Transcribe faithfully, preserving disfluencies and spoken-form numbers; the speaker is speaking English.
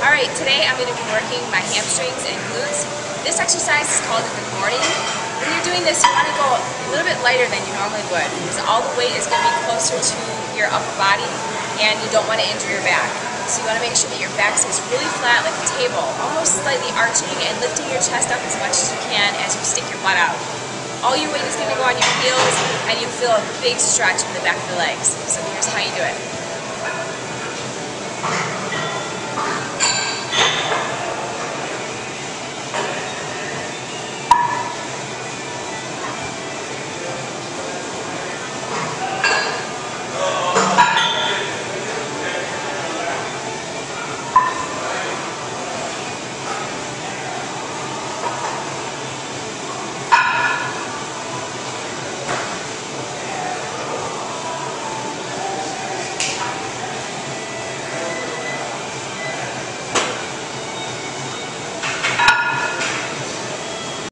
Alright, today I'm going to be working my hamstrings and glutes. This exercise is called in the morning. When you're doing this, you want to go a little bit lighter than you normally would, because all the weight is going to be closer to your upper body and you don't want to injure your back. So you want to make sure that your back stays really flat like a table, almost slightly arching and lifting your chest up as much as you can as you stick your butt out. All your weight is going to go on your heels and you feel a big stretch in the back of your legs. So here's how you do it.